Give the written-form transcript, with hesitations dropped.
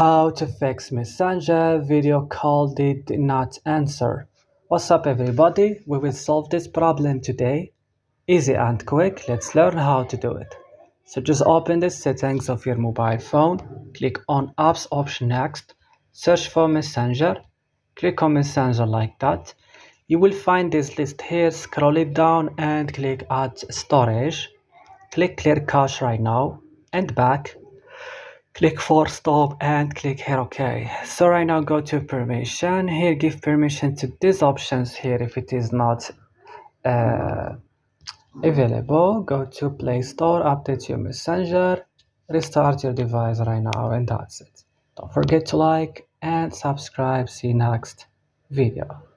How to fix Messenger video call did not answer. What's up everybody, we will solve this problem today. Easy and quick, let's learn how to do it. So just open the settings of your mobile phone, click on apps option next, search for Messenger, click on Messenger like that. You will find this list here, scroll it down and click add storage. Click clear cache right now and back. Click for stop and click here OK. So right now go to permission here, give permission to these options here. If it is not available, go to Play Store, update your Messenger, restart your device right now, and that's it. Don't forget to like and subscribe. See you next video.